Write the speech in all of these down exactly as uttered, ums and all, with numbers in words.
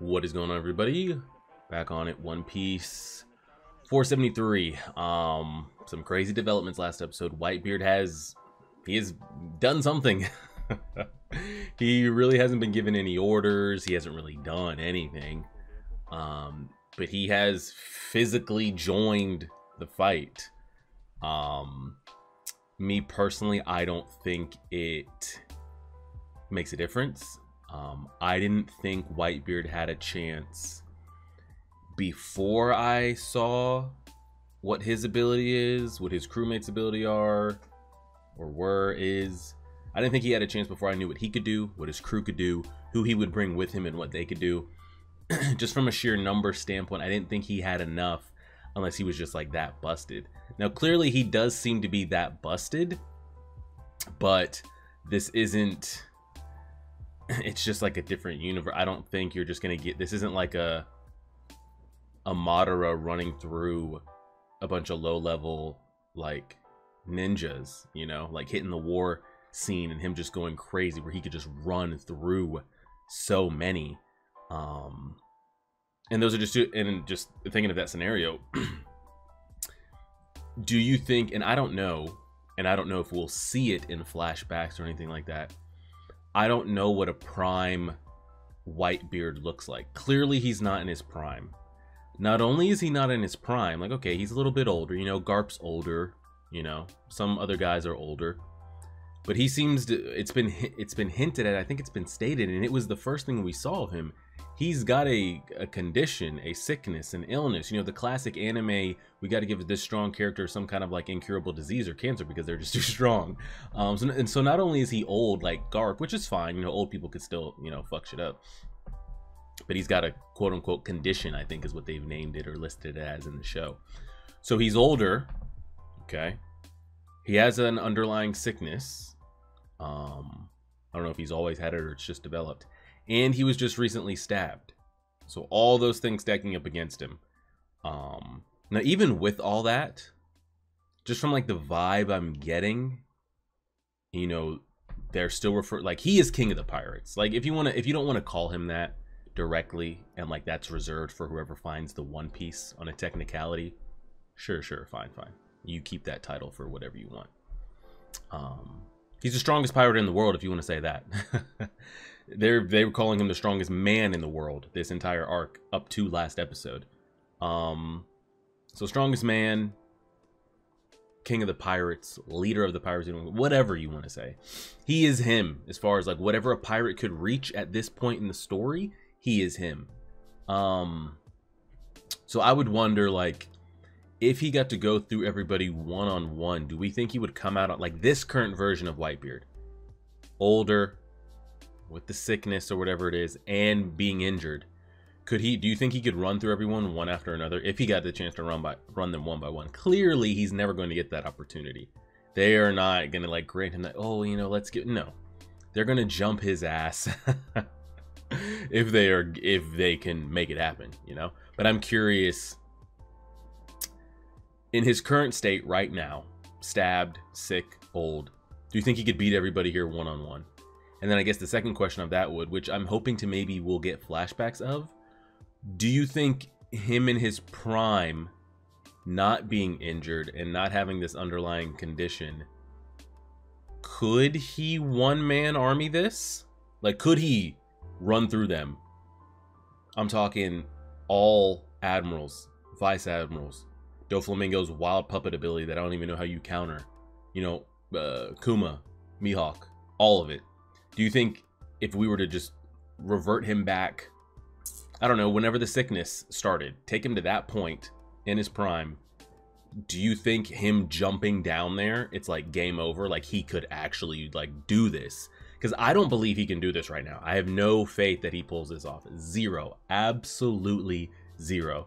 What is going on, everybody? Back on it, One Piece four seventy-three. Um, some crazy developments last episode. Whitebeard has, he has done something. He really hasn't been given any orders. He hasn't really done anything. Um, but he has physically joined the fight. Um, me personally, I don't think it makes a difference. Um, I didn't think Whitebeard had a chance before I saw what his ability is, what his crewmates' ability are, or were, is. I didn't think he had a chance before I knew what he could do, what his crew could do, who he would bring with him, and what they could do. Just from a sheer number standpoint, I didn't think he had enough unless he was just like that busted. Now, clearly he does seem to be that busted, but this isn't... It's just like a different universe. I don't think you're just gonna get this. Isn't like a a Madara running through a bunch of low level like ninjas, you know, like hitting the war scene and him just going crazy where he could just run through so many. Um, and those are just two, and just thinking of that scenario. Do you think? And I don't know, and I don't know if we'll see it in flashbacks or anything like that. I don't know what a prime Whitebeard looks like. Clearly, he's not in his prime. Not only is he not in his prime, like, okay, he's a little bit older. You know, Garp's older. You know, some other guys are older. But he seems to, it's been it's been hinted at, I think it's been stated, and it was the first thing we saw him. He's got a, a condition, a sickness, an illness. You know, the classic anime, we got to give this strong character some kind of like incurable disease or cancer because they're just too strong. Um, so, and so not only is he old like Garp, which is fine, you know, old people could still, you know, fuck shit up. But he's got a quote unquote condition, I think is what they've named it or listed it as in the show. So he's older, okay. He has an underlying sickness. Um, I don't know if he's always had it or it's just developed. And he was just recently stabbed. So all those things stacking up against him. Um, now, even with all that, just from like the vibe I'm getting, you know, they're still referred, like he is king of the pirates. Like if you want to, if you don't want to call him that directly and like that's reserved for whoever finds the One Piece on a technicality, sure, sure, fine, fine. You keep that title for whatever you want. Um, he's the strongest pirate in the world if you want to say that. They're, they were calling him the strongest man in the world this entire arc up to last episode. Um, so strongest man, king of the pirates, leader of the pirates, whatever you want to say. He is him as far as like whatever a pirate could reach at this point in the story, he is him. Um, so I would wonder like if he got to go through everybody one-on-one, do we think he would come out on like this current version of Whitebeard? Older, with the sickness or whatever it is, and being injured, could he? Do you think he could run through everyone one after another if he got the chance to run by run them one by one? Clearly, he's never going to get that opportunity. They are not going to like grant him that. Oh, you know, let's get no. They're going to jump his ass if they are if they can make it happen, you know. But I'm curious. In his current state right now, stabbed, sick, old, do you think he could beat everybody here one on one? And then I guess the second question of that would, which I'm hoping to maybe we'll get flashbacks of, do you think him in his prime, not being injured and not having this underlying condition, could he one-man army this? Like, could he run through them? I'm talking all admirals, vice admirals, Doflamingo's wild puppet ability that I don't even know how you counter, you know, uh, Kuma, Mihawk, all of it. Do you think if we were to just revert him back, I don't know, whenever the sickness started, take him to that point in his prime, do you think him jumping down there, it's like game over, like he could actually like do this? Because I don't believe he can do this right now. I have no faith that he pulls this off. Zero. Absolutely zero.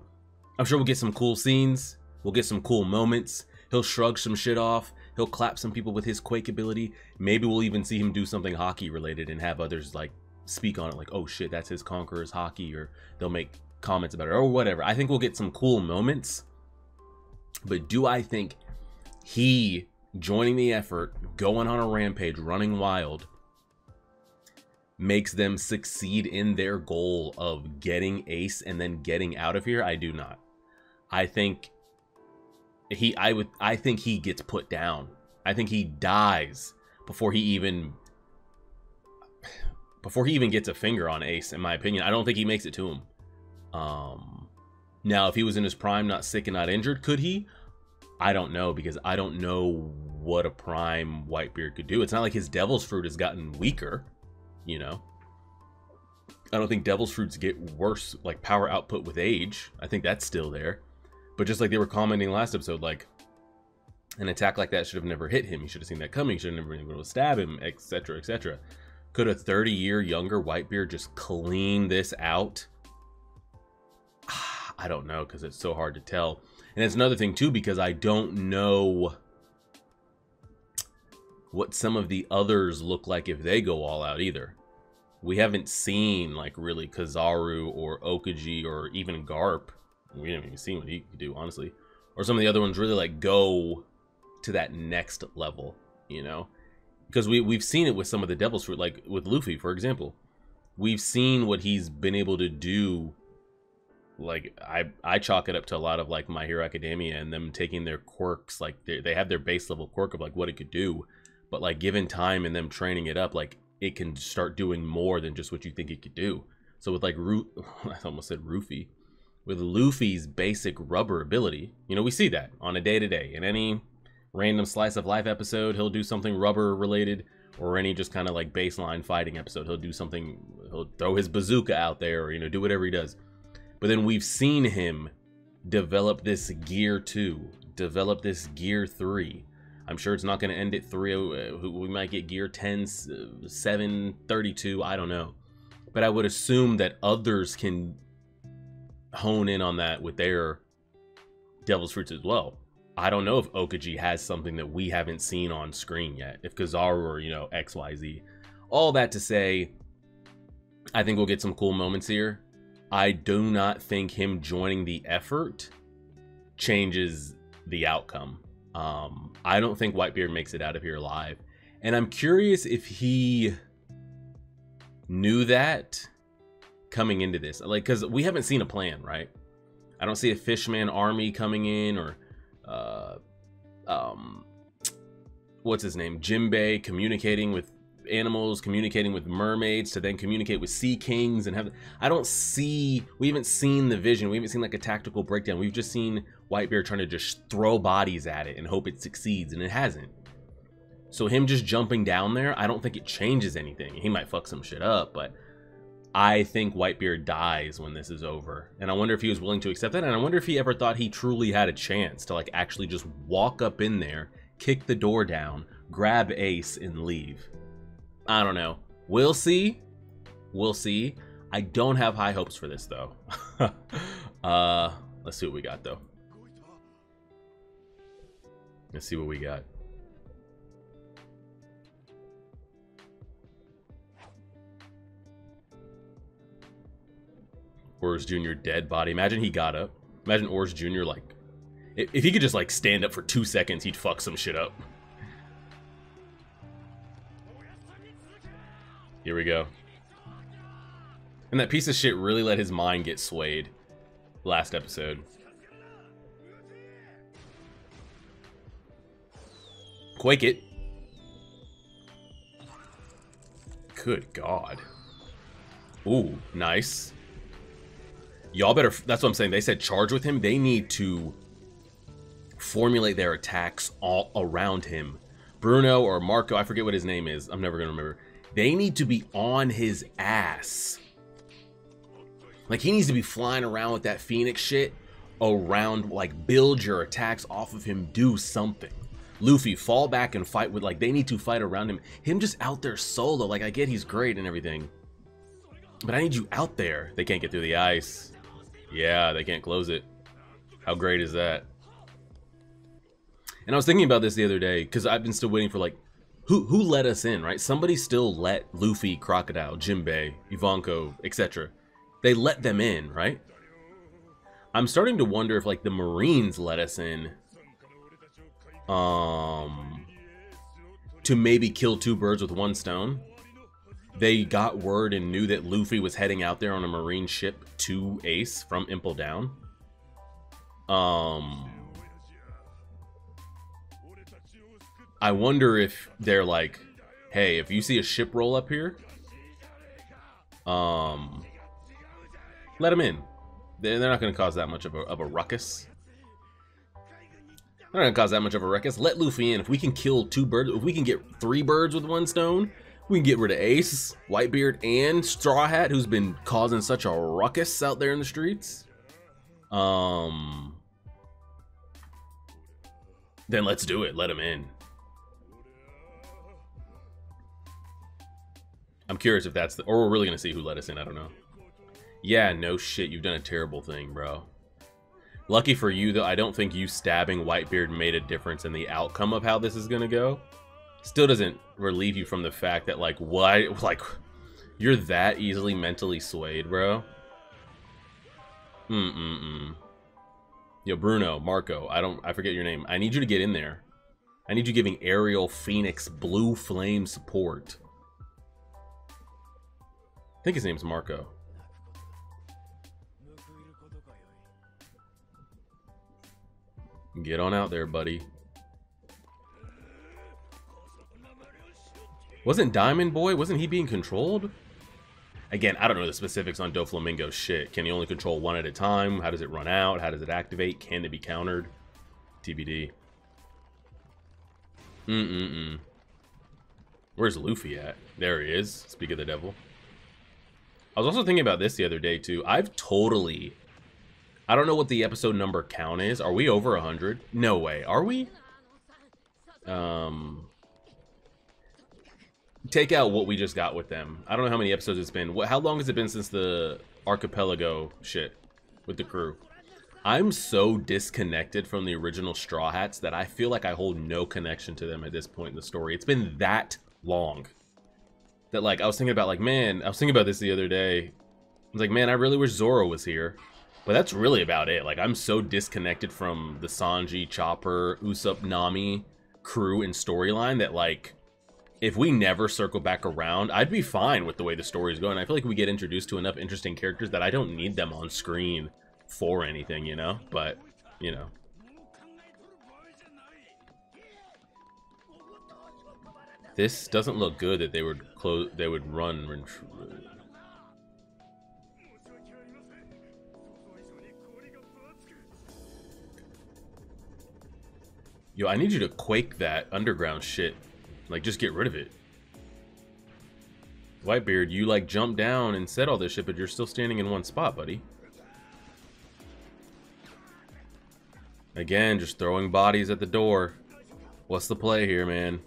I'm sure we'll get some cool scenes. We'll get some cool moments. He'll shrug some shit off. He'll clap some people with his Quake ability. Maybe we'll even see him do something hockey related and have others like speak on it like, oh shit, that's his Conqueror's hockey, or they'll make comments about it or whatever. I think we'll get some cool moments. But do I think he joining the effort, going on a rampage, running wild, makes them succeed in their goal of getting Ace and then getting out of here, I do not. I think he I would I think he gets put down. I think he dies before he even before he even gets a finger on Ace, in my opinion. I don't think he makes it to him. Um now, if he was in his prime, not sick and not injured, could he? I don't know, because I don't know what a prime Whitebeard could do. It's not like his Devil's Fruit has gotten weaker, you know. I don't think Devil's Fruits get worse, like power output with age. I think that's still there. But just like they were commenting last episode, like an attack like that should have never hit him. He should have seen that coming. He should have never been able to stab him, et cetera, et cetera. Could a thirty-year younger Whitebeard just clean this out? I don't know, because it's so hard to tell. And it's another thing too, because I don't know what some of the others look like if they go all out either. We haven't seen, like, really Kizaru or Okaji or even Garp. We haven't even seen what he could do, honestly. Or some of the other ones really, like, go to that next level, you know? Because we, we've seen it with some of the Devil's Fruit, like with Luffy, for example. We've seen what he's been able to do. Like, I, I chalk it up to a lot of, like, My Hero Academia and them taking their quirks. Like, they, they have their base level quirk of, like, what it could do. But, like, given time and them training it up, like, it can start doing more than just what you think it could do. So with, like, Ru I almost said Rufy. With Luffy's basic rubber ability, you know, we see that on a day-to-day. In any random slice of life episode, he'll do something rubber-related. Or any just kind of, like, baseline fighting episode, he'll do something, he'll throw his bazooka out there, or, you know, do whatever he does. But then we've seen him develop this Gear two, develop this Gear three. I'm sure it's not going to end at three. Uh, we might get Gear ten, seven, thirty-two, I don't know. But I would assume that others can hone in on that with their Devil's Fruits as well. I don't know if Okaji has something that we haven't seen on screen yet. If Kizaru or, you know, X Y Z. All that to say, I think we'll get some cool moments here. I do not think him joining the effort changes the outcome. Um, I don't think Whitebeard makes it out of here alive. And I'm curious if he knew that coming into this. Like, because we haven't seen a plan, right? I don't see a Fishman army coming in, or uh, um, what's his name? Jinbei communicating with animals, communicating with mermaids to then communicate with sea kings and have. I don't see, we haven't seen the vision. We haven't seen, like, a tactical breakdown. We've just seen Whitebeard trying to just throw bodies at it and hope it succeeds, and it hasn't. So him just jumping down there, I don't think it changes anything. He might fuck some shit up, but I think Whitebeard dies when this is over. And I wonder if he was willing to accept that, and I wonder if he ever thought he truly had a chance to, like, actually just walk up in there, kick the door down, grab Ace, and leave. I don't know. We'll see. We'll see. I don't have high hopes for this, though. uh, let's see what we got, though. Let's see what we got. Oars Junior dead body. Imagine he got up. Imagine Oars Junior, like, if he could just, like, stand up for two seconds, he'd fuck some shit up. Here we go. And that piece of shit really let his mind get swayed last episode. Quake it. Good God. Ooh, nice. Y'all better, that's what I'm saying. They said charge with him. They need to formulate their attacks all around him. Bruno or Marco, I forget what his name is. I'm never going to remember. They need to be on his ass. Like, he needs to be flying around with that Phoenix shit around, like, build your attacks off of him, do something. Luffy, fall back and fight with, like, they need to fight around him. Him just out there solo, like, I get he's great and everything. But I need you out there. They can't get through the ice. Yeah, they can't close it. How great is that? And I was thinking about this the other day, because I've been still waiting for, like, Who, who let us in, right? Somebody still let Luffy, Crocodile, Jinbei, Ivanko, et cetera. They let them in, right? I'm starting to wonder if, like, the Marines let us in um, to maybe kill two birds with one stone. they got word and knew that Luffy was heading out there on a Marine ship to Ace from Impel Down. Um, I wonder if they're like, hey, if you see a ship roll up here, um, let them in. They're not going to cause that much of a, of a ruckus. They're not going to cause that much of a ruckus. Let Luffy in. If we can kill two birds, if we can get three birds with one stone, we can get rid of Ace, Whitebeard, and Straw Hat, who's been causing such a ruckus out there in the streets. Um, then let's do it. Let him in. I'm curious if that's the, or we're really going to see who let us in. I don't know. Yeah, no shit. You've done a terrible thing, bro. Lucky for you, though, I don't think you stabbing Whitebeard made a difference in the outcome of how this is going to go. Still doesn't relieve you from the fact that, like, why, like, you're that easily mentally swayed, bro. Mm-mm-mm. Yo, Bruno, Marco, I don't, I forget your name. I need you to get in there. I need you giving Ariel Phoenix blue flame support. I think his name's Marco. Get on out there, buddy. Wasn't Diamond Boy, wasn't he being controlled? Again, I don't know the specifics on Doflamingo's shit. Can you only control one at a time? How does it run out? How does it activate? Can it be countered? T B D. Mm-mm-mm. Where's Luffy at? There he is. Speak of the devil. I was also thinking about this the other day, too. I've totally... I don't know what the episode number count is. Are we over one hundred? No way. Are we? Um... Take out what we just got with them. I don't know how many episodes it's been. What, how long has it been since the archipelago shit with the crew? I'm so disconnected from the original Straw Hats that I feel like I hold no connection to them at this point in the story. It's been that long. That, like, I was thinking about, like, man, I was thinking about this the other day. I was like, man, I really wish Zoro was here. But that's really about it. Like, I'm so disconnected from the Sanji, Chopper, Usopp, Nami crew and storyline that, like... If we never circle back around, I'd be fine with the way the story's going. I feel like we get introduced to enough interesting characters that I don't need them on screen for anything, you know? But, you know. This doesn't look good that they would close, they would run. Yo, I need you to quake that underground shit. Like, just get rid of it. Whitebeard, you, like, jumped down and said all this shit, but you're still standing in one spot, buddy. Again, just throwing bodies at the door. What's the play here, man?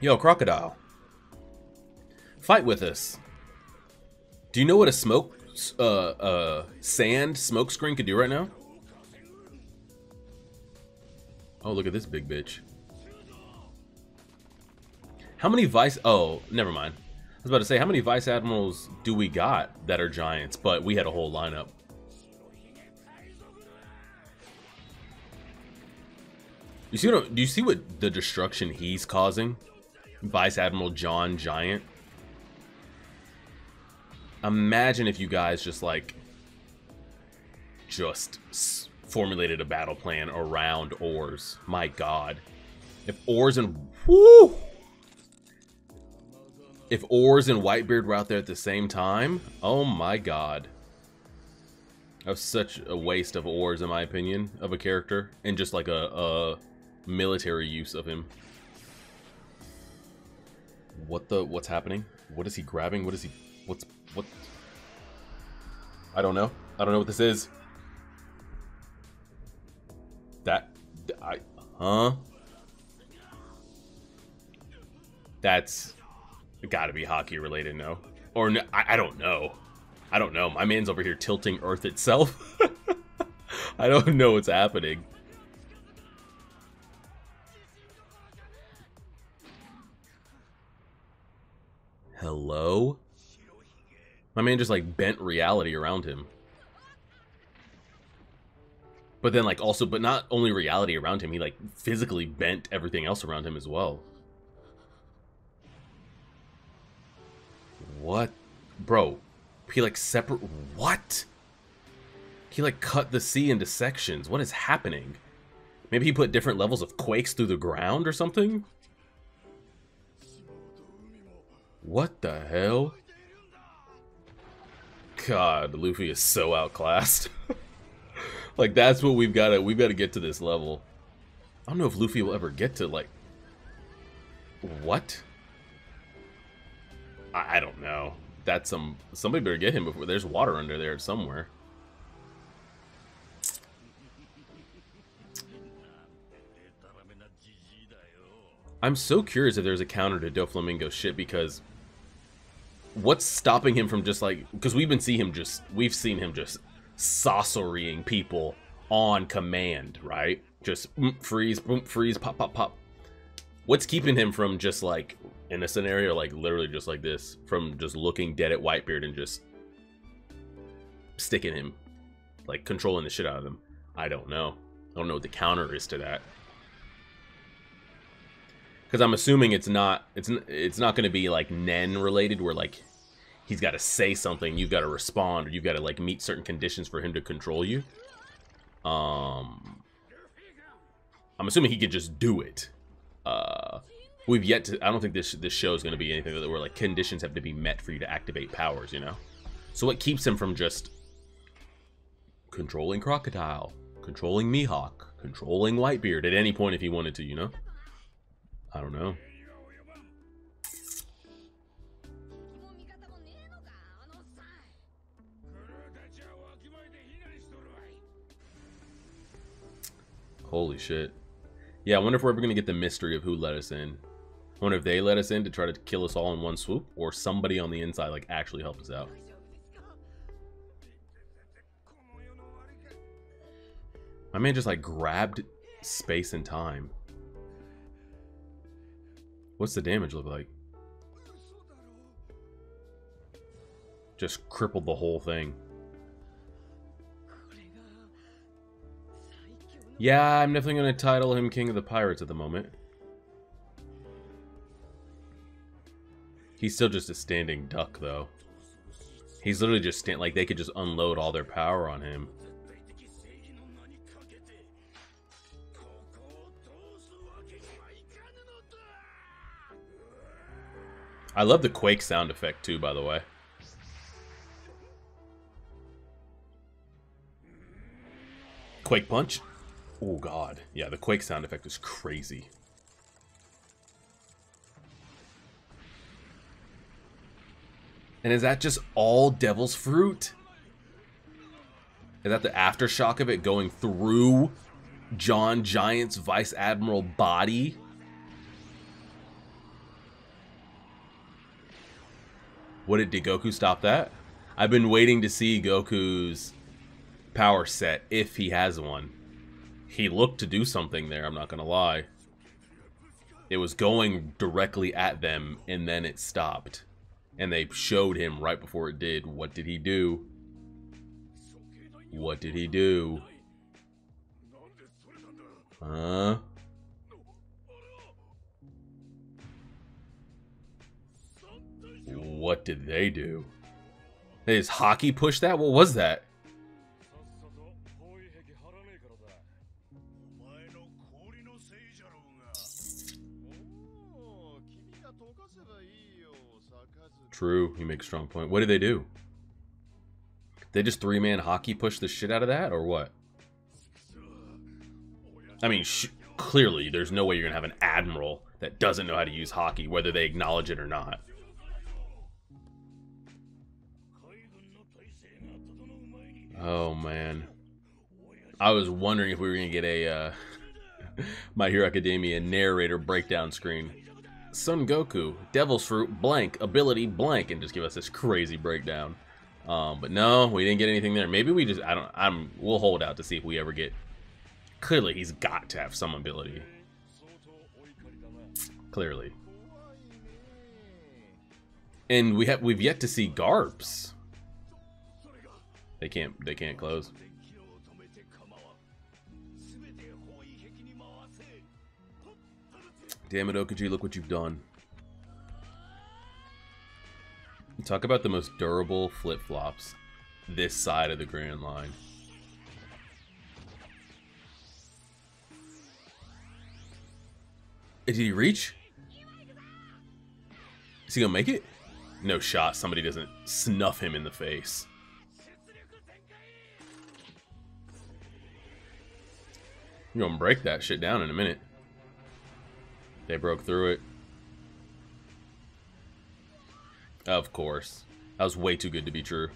Yo, Crocodile. Fight with us. Do you know what a smoke, uh, uh, sand smoke screen could do right now? Oh, look at this big bitch. How many vice... Oh, never mind. I was about to say, how many vice admirals do we got that are giants? But we had a whole lineup. You see what, do you see what the destruction he's causing? Vice Admiral John Giant. Imagine if you guys just like... Just... formulated a battle plan around Oars. My god. If Oars and... Woo! If Oars and Whitebeard were out there at the same time, oh my god. That was such a waste of Oars, in my opinion, of a character. And just like a, a military use of him. What the... What's happening? What is he grabbing? What is he... What's... What... I don't know. I don't know what this is. That, I, huh? That's gotta be hockey related, no? Or no, I, I don't know. I don't know. My man's over here tilting Earth itself. I don't know what's happening. Hello? My man just like bent reality around him. But then, like, also, but not only reality around him, he, like, physically bent everything else around him as well. What? Bro, he, like, separate... What? He, like, cut the sea into sections. What is happening? Maybe he put different levels of quakes through the ground or something? What the hell? God, Luffy is so outclassed. Like, that's what we've got to, we've got to get to this level. I don't know if Luffy will ever get to, like... What? I, I don't know. That's some... Somebody better get him before... There's water under there somewhere. I'm so curious if there's a counter to Doflamingo's shit, because... What's stopping him from just, like... Because we've been seeing him just... We've seen him just... Saucerying people on command, right? Just mm, freeze, boom, freeze, pop, pop, pop. What's keeping him from just, like, in a scenario like literally just like this, from just looking dead at Whitebeard and just sticking him, like controlling the shit out of him? I don't know. I don't know what the counter is to that. Because I'm assuming it's not, it's it's not going to be like Nen related, where like. He's got to say something, you've got to respond, or you've got to like meet certain conditions for him to control you. Um, I'm assuming he could just do it. Uh, we've yet to, I don't think this this show is going to be anything that where like conditions have to be met for you to activate powers, you know? So what keeps him from just controlling Crocodile, controlling Mihawk, controlling Whitebeard at any point if he wanted to, you know? I don't know. Holy shit. Yeah, I wonder if we're ever going to get the mystery of who let us in. I wonder if they let us in to try to kill us all in one swoop, or somebody on the inside like actually help us out. My man just like grabbed space and time. What's the damage look like? Just crippled the whole thing. Yeah, I'm definitely going to title him King of the Pirates at the moment. He's still just a standing duck, though. He's literally just stand like they could just unload all their power on him. I love the quake sound effect too, by the way. Quake punch. Oh god, yeah, the quake sound effect is crazy. And is that just all Devil's Fruit? Is that the aftershock of it going through John Giant's Vice Admiral body? What did, did Goku stop that? I've been waiting to see Goku's power set, if he has one. He looked to do something there, I'm not gonna lie. It was going directly at them, and then it stopped. And they showed him right before it did. What did he do? What did he do? Huh? What did they do? They just hockey pushed that? What was that? True, he makes strong point. What did they do? They just three-man hockey push the shit out of that, or what? I mean, sh clearly, there's no way you're gonna have an admiral that doesn't know how to use hockey, whether they acknowledge it or not. Oh man, I was wondering if we were gonna get a uh, My Hero Academia narrator breakdown screen. Son Goku, Devil's Fruit, blank, ability, blank, and just give us this crazy breakdown. Um, but no, we didn't get anything there. Maybe we just, I don't, I'm, we'll hold out to see if we ever get, clearly he's got to have some ability. Clearly. And we have, we've yet to see Garps. They can't, they can't close. Damn it, Okaji, look what you've done. Talk about the most durable flip-flops this side of the Grand Line. Did he reach? Is he gonna make it? No shot, somebody doesn't snuff him in the face. You're gonna break that shit down in a minute. They broke through it. Of course. That was way too good to be true.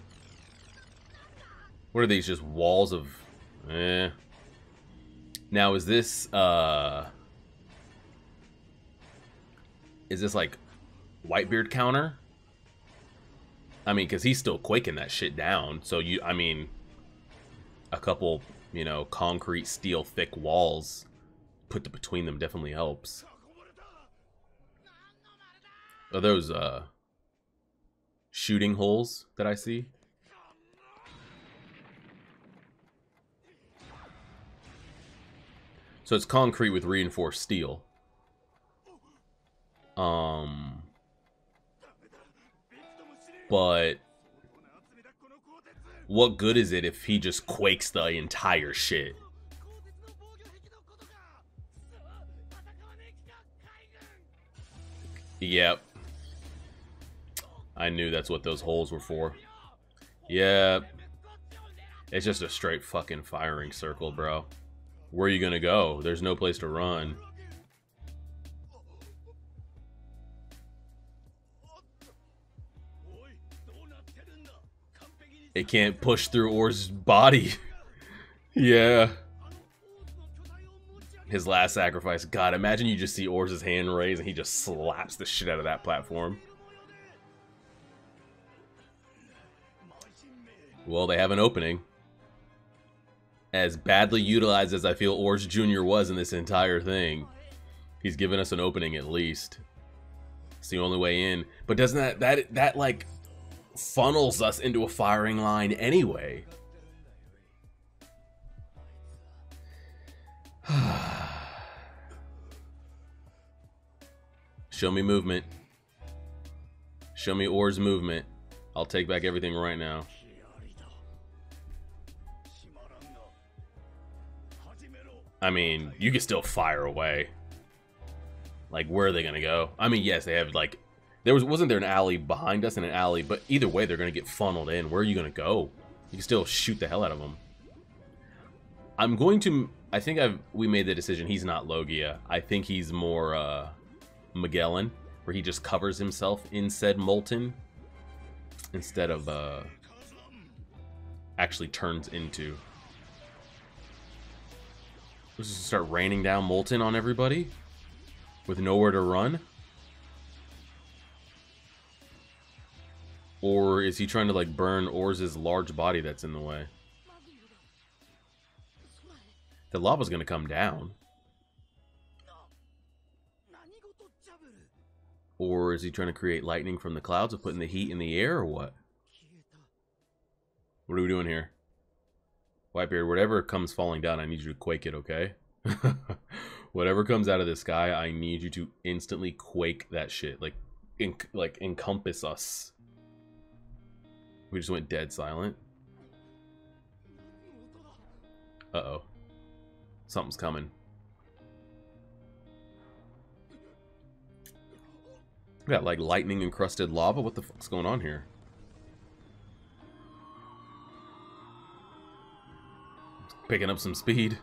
What are these, just walls of... Eh. Now, is this, uh... is this, like, Whitebeard counter? I mean, because he's still quaking that shit down. So, you, I mean, a couple, you know, concrete, steel, thick walls put between them definitely helps. Are those, uh... shooting holes that I see. So it's concrete with reinforced steel. Um, but what good is it if he just quakes the entire shit? Yep. I knew that's what those holes were for. Yeah. It's just a straight fucking firing circle, bro. Where are you gonna go? There's no place to run. It can't push through Oars' body. Yeah. His last sacrifice. God, imagine you just see Oars' hand raised and he just slaps the shit out of that platform. Well, they have an opening. As badly utilized as I feel Oars Junior was in this entire thing, he's given us an opening at least. It's the only way in. But doesn't that, that, that like, funnels us into a firing line anyway? Show me movement. Show me Oars movement. I'll take back everything right now. I mean, you can still fire away. Like, where are they gonna go? I mean, yes, they have, like... There was, wasn't there an alley behind us and an alley, but either way, they're gonna get funneled in. Where are you gonna go? You can still shoot the hell out of them. I'm going to... I think I've we made the decision. He's not Logia. I think he's more, uh... Magellan, where he just covers himself in said molten. Instead of, uh... actually turns into... Let's just start raining down molten on everybody with nowhere to run. Or is he trying to like burn Oars' large body that's in the way? The lava's gonna come down. Or is he trying to create lightning from the clouds and putting the heat in the air or what? What are we doing here? Whitebeard, whatever comes falling down, I need you to quake it, okay? Whatever comes out of the sky, I need you to instantly quake that shit. Like, en like encompass us. We just went dead silent. Uh-oh. Something's coming. We got, like, lightning-encrusted lava? What the fuck's going on here? Picking up some speed.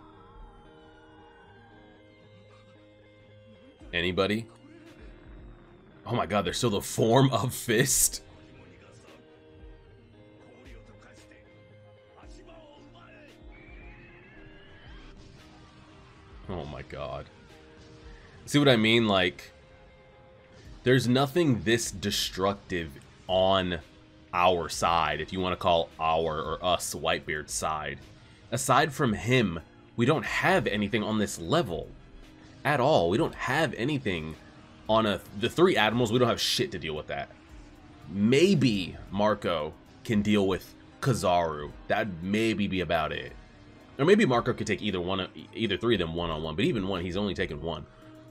Anybody? Oh my god, they're still the form of Fist. Oh my god. See what I mean? Like, there's nothing this destructive on our side, if you want to call our or us Whitebeard's side. Aside from him, we don't have anything on this level at all. We don't have anything on a, the three animals. We don't have shit to deal with that. Maybe Marco can deal with Kizaru. That'd maybe be about it. Or maybe Marco could take either one, either three of them one-on-one. But even one, he's only taken one.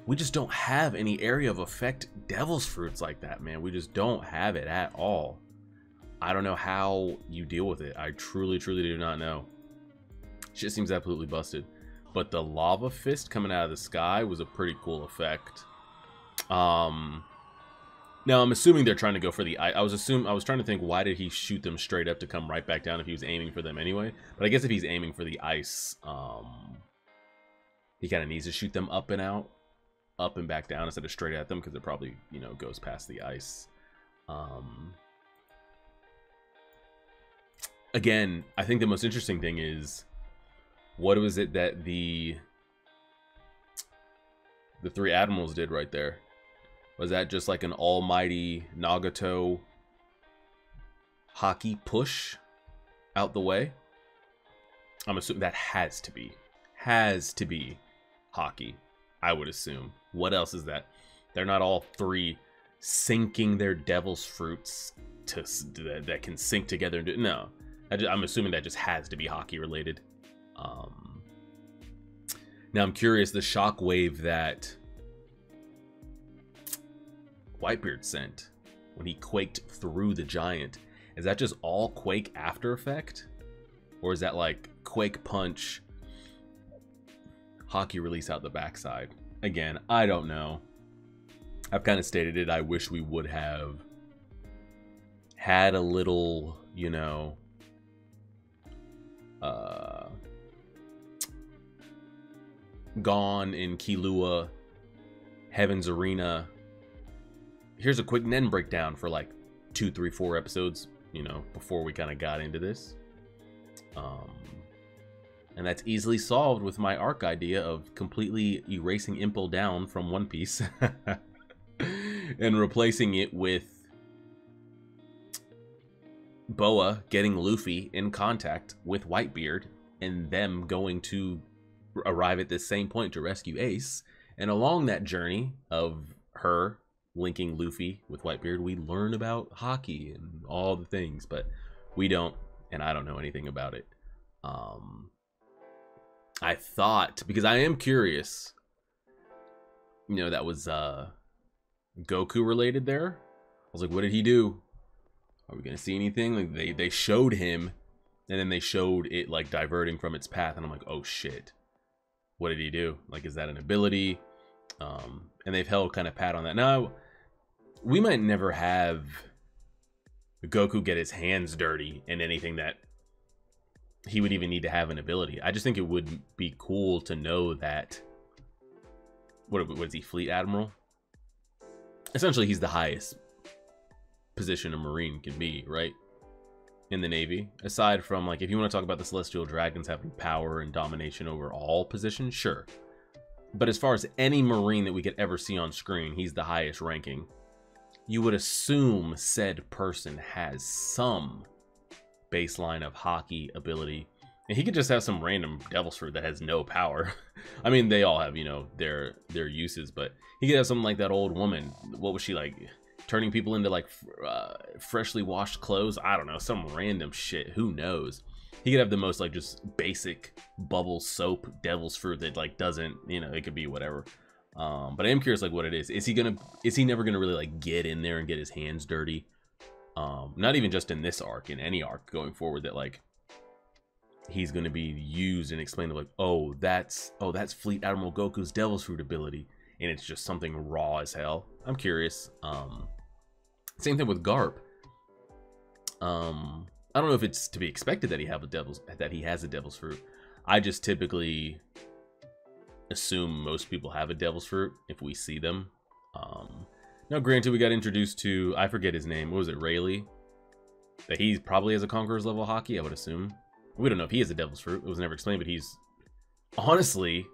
we just don't have any area of effect devil's fruits like that, man. We just don't have it at all. I don't know how you deal with it. I truly, truly do not know. Shit seems absolutely busted. But the lava fist coming out of the sky was a pretty cool effect. Um, now I'm assuming they're trying to go for the. I, I was assume I was trying to think, why did he shoot them straight up to come right back down if he was aiming for them anyway? But I guess if he's aiming for the ice, um, he kind of needs to shoot them up and out, up and back down instead of straight at them, because it probably, you know, goes past the ice. Um, again, I think the most interesting thing is, what was it that the the three admirals did right there? Was that just like an almighty Nagato hockey push out the way? I'm assuming that has to be, has to be hockey, I would assume. What else is that? They're not all three sinking their devil's fruits to that, that can sink together and do, no. I just, I'm assuming that just has to be hockey related. Um, now I'm curious, the shockwave that Whitebeard sent when he quaked through the giant, is that just all Quake after effect? Or is that like Quake punch, hockey release out the backside? Again, I don't know. I've kind of stated it. I wish we would have had a little, you know, uh, Gone in Killua, Heaven's Arena. Here's a quick Nen breakdown for like two, three, four episodes, you know, before we kind of got into this. Um, and that's easily solved with my arc idea of completely erasing Impel Down from One Piece and replacing it with Boa getting Luffy in contact with Whitebeard and them going to arrive at this same point to rescue Ace. And along that journey of her linking Luffy with Whitebeard, we learn about hockey and all the things, but we don't, and I don't know anything about it. Um, I thought, because I am curious, you know, that was uh, Goku related there. I was like, what did he do? Are we gonna see anything? Like they, they showed him, and then they showed it like diverting from its path, and I'm like, oh shit. What did he do? Like, is that an ability? Um, and they've held kind of pat on that. Now, we might never have Goku get his hands dirty in anything that he would even need to have an ability. I just think it would be cool to know that. What was he, Fleet Admiral? Essentially, he's the highest position a Marine can be, right? In the Navy, aside from, like, if you want to talk about the Celestial Dragons having power and domination over all positions, sure. But as far as any Marine that we could ever see on screen, he's the highest ranking. You would assume said person has some baseline of hockey ability, and he could just have some random devil's fruit that has no power. I mean, they all have, you know, their their uses, but he could have something like that old woman. What was she, like, turning people into like uh, freshly washed clothes? I don't know, some random shit, who knows? He could have the most like just basic bubble soap devil's fruit that like doesn't, you know, it could be whatever. Um, but I am curious like what it is. Is he gonna, is he never gonna really like get in there and get his hands dirty? Um, not even just in this arc, in any arc going forward, that like he's gonna be used and explained like, oh, that's, oh, that's Fleet Admiral Goku's devil's fruit ability. And it's just something raw as hell. I'm curious. Um, same thing with Garp. Um, I don't know if it's to be expected that he have a devil's that he has a devil's fruit. I just typically assume most people have a devil's fruit if we see them. Um, now, granted, we got introduced to, I forget his name. What was it, Rayleigh? That he probably has a Conqueror's level hockey, I would assume. We don't know if he has a devil's fruit. It was never explained, but he's honestly.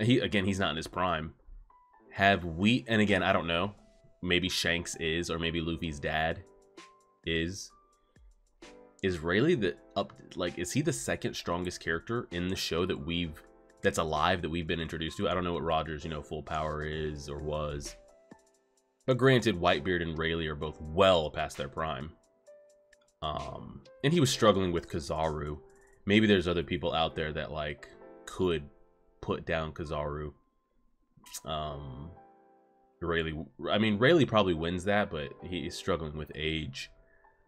He, again, he's not in his prime. Have we, and again, I don't know, maybe Shanks is, or maybe Luffy's dad is. Is Rayleigh the up, like, is he the second strongest character in the show that we've, that's alive, that we've been introduced to? I don't know what Roger's, you know, full power is or was. But granted, Whitebeard and Rayleigh are both well past their prime. Um, and he was struggling with Kizaru. Maybe there's other people out there that, like, could put down Kizaru. um, Rayleigh. I mean, Rayleigh probably wins that, but he's struggling with age.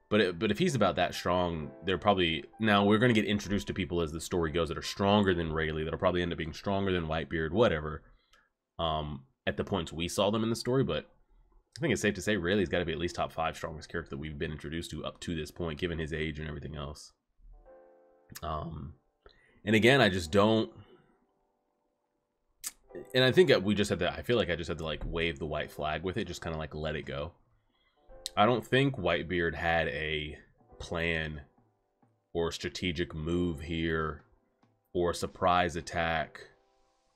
But it, but if he's about that strong, they're probably... Now, we're going to get introduced to people as the story goes that are stronger than Rayleigh, that'll probably end up being stronger than Whitebeard, whatever, um, at the points we saw them in the story. But I think it's safe to say Rayleigh's got to be at least top five strongest character that we've been introduced to up to this point, given his age and everything else. Um, and again, I just don't... And I think we just had to... I feel like I just had to, like, wave the white flag with it, just kind of, like, let it go. I don't think Whitebeard had a plan or strategic move here or a surprise attack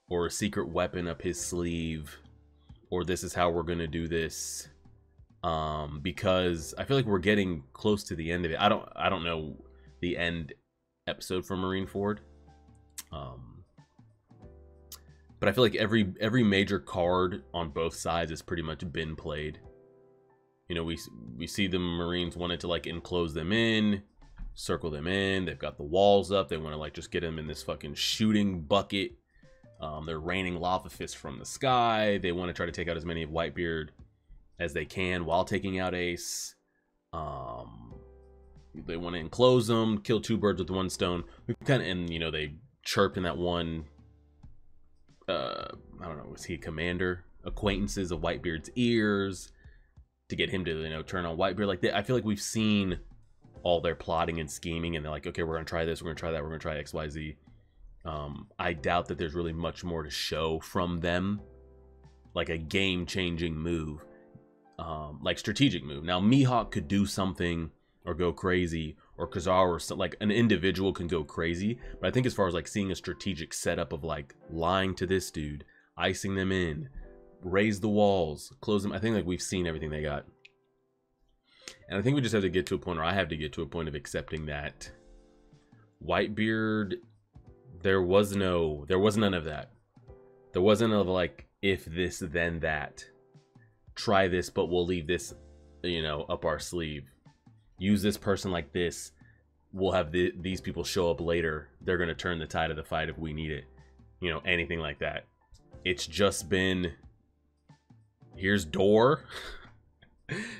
or a secret weapon up his sleeve or this is how we're going to do this, um, because I feel like we're getting close to the end of it. I don't I don't know the end episode for Marineford, um, but I feel like every every major card on both sides has pretty much been played. You know, we we see the Marines wanted to, like, enclose them in, circle them in. They've got the walls up. They want to, like, just get them in this fucking shooting bucket. Um, they're raining lava fists from the sky. They want to try to take out as many of Whitebeard as they can while taking out Ace. Um, they want to enclose them, kill two birds with one stone. We've kind of, and, you know, they chirped in that one, uh, I don't know, was he a commander? Acquaintances of Whitebeard's ears, to get him to, you know, turn on Whitebeard. Like, they, I feel like we've seen all their plotting and scheming, and they're like, okay, we're gonna try this, we're gonna try that, we're gonna try X, Y, Z. Um, I doubt that there's really much more to show from them, like a game-changing move, um, like strategic move. Now, Mihawk could do something or go crazy, or Kizaru or so, like an individual can go crazy. But I think as far as like seeing a strategic setup of like lying to this dude, icing them in, raise the walls, close them, I think like we've seen everything they got, and I think we just have to get to a point, or I have to get to a point of accepting that Whitebeard, there was no, there was none of that. There wasn't of like, if this then that, try this but we'll leave this, you know, up our sleeve, use this person like this, we'll have the, these people show up later, they're going to turn the tide of the fight if we need it, you know, anything like that. It's just been, here's door,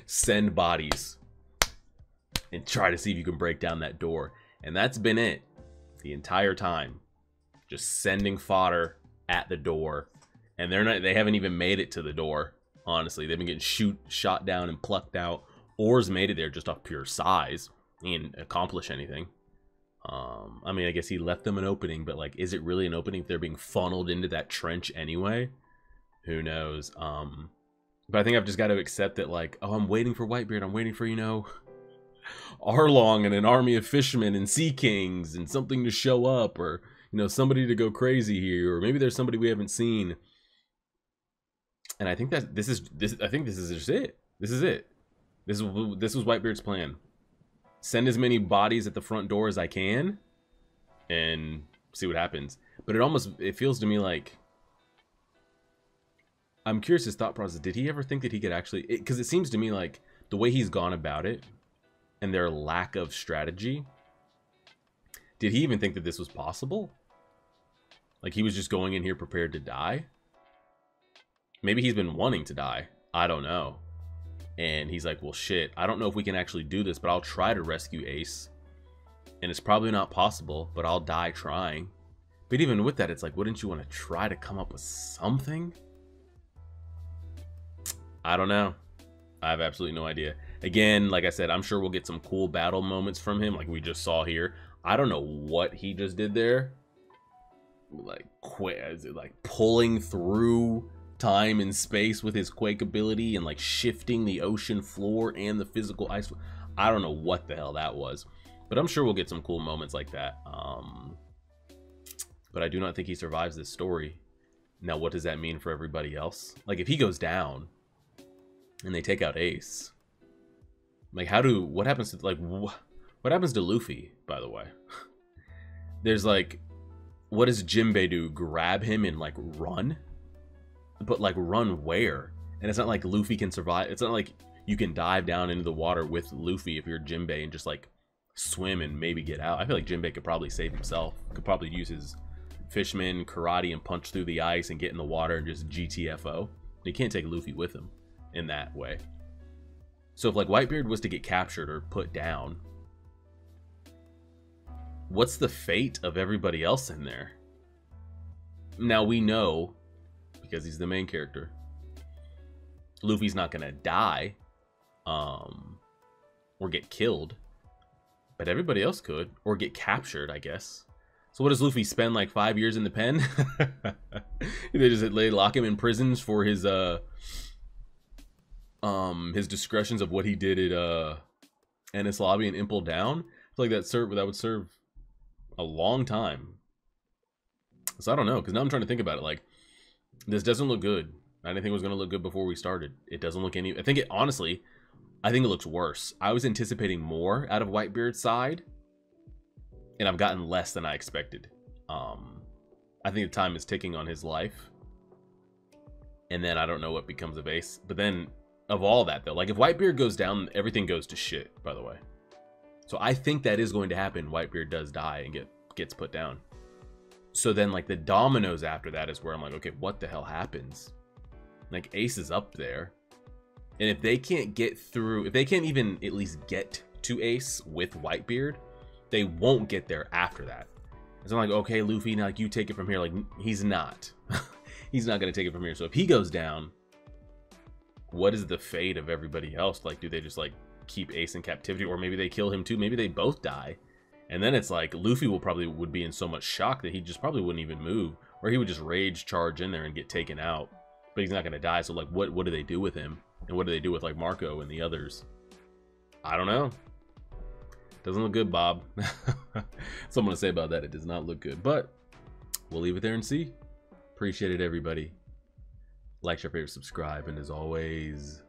send bodies, and try to see if you can break down that door. And that's been it the entire time, just sending fodder at the door. And they're not, they haven't even made it to the door, honestly. They've been getting shoot shot down and plucked out. Oars made it there just off pure size and accomplish anything. um I mean, I guess he left them an opening, but like, is it really an opening if they're being funneled into that trench anyway? Who knows? Um, but I think I've just got to accept that, like, oh, I'm waiting for Whitebeard. I'm waiting for, you know, Arlong and an army of fishermen and sea kings and something to show up, or, you know, somebody to go crazy here, or maybe there's somebody we haven't seen. And I think that this is this. I think this is just it. This is it. This is this was Whitebeard's plan. Send as many bodies at the front door as I can, and see what happens. But it almost it feels to me like, I'm curious his thought process. Did he ever think that he could actually... Because it, it seems to me like the way he's gone about it and their lack of strategy, did he even think that this was possible? Like, he was just going in here prepared to die? Maybe he's been wanting to die. I don't know. And he's like, well, shit, I don't know if we can actually do this, but I'll try to rescue Ace. And it's probably not possible, but I'll die trying. But even with that, it's like, wouldn't you want to try to come up with something? I don't know. I have absolutely no idea. Again, like I said, I'm sure we'll get some cool battle moments from him, like we just saw here. I don't know what he just did there. Like, is it like pulling through time and space with his quake ability and like shifting the ocean floor and the physical ice? I don't know what the hell that was, but I'm sure we'll get some cool moments like that. Um, but I do not think he survives this story. Now, what does that mean for everybody else? Like, if he goes down and they take out Ace, like, how do, what happens to, like, wh what happens to Luffy, by the way? There's, like, what does Jinbei do? Grab him and, like, run? But, like, run where? And it's not like Luffy can survive. It's not like you can dive down into the water with Luffy if you're Jinbei and just, like, swim and maybe get out. I feel like Jinbei could probably save himself. Could probably use his Fishman, karate, and punch through the ice and get in the water and just G T F O. He can't take Luffy with him in that way. So if like Whitebeard was to get captured or put down, what's the fate of everybody else in there? Now we know, because he's the main character, Luffy's not gonna die um, or get killed, but everybody else could, or get captured, I guess. So what does Luffy spend, like five years in the pen? They just they lock him in prisons for his uh um his discretions of what he did at uh Ennis Lobby and Impel Down. I feel like that serve that would serve a long time. So I don't know, because now I'm trying to think about it. Like, this doesn't look good. I didn't think it was gonna look good before we started. It doesn't look any. I think it honestly, I think it looks worse. I was anticipating more out of Whitebeard's side, and I've gotten less than I expected. Um, I think the time is ticking on his life. And then I don't know what becomes of Ace. But then of all that though, like if Whitebeard goes down, everything goes to shit, by the way. So I think that is going to happen. Whitebeard does die and get gets put down. So then like the dominoes after that is where I'm like, okay, what the hell happens? Like Ace is up there. And if they can't get through, if they can't even at least get to Ace with Whitebeard, they won't get there after that. So I'm like, okay, Luffy, now like, you take it from here. Like, he's not. He's not going to take it from here. So if he goes down, what is the fate of everybody else? Like, do they just, like, keep Ace in captivity? Or maybe they kill him, too. Maybe they both die. And then it's like, Luffy will probably would be in so much shock that he just probably wouldn't even move. Or he would just rage charge in there and get taken out. But he's not going to die. So, like, what, what do they do with him? And what do they do with, like, Marco and the others? I don't know. Doesn't look good, Bob. That's what I'm gonna say about that. It does not look good, but we'll leave it there and see. Appreciate it, everybody. Like, share, favorite, subscribe, and as always...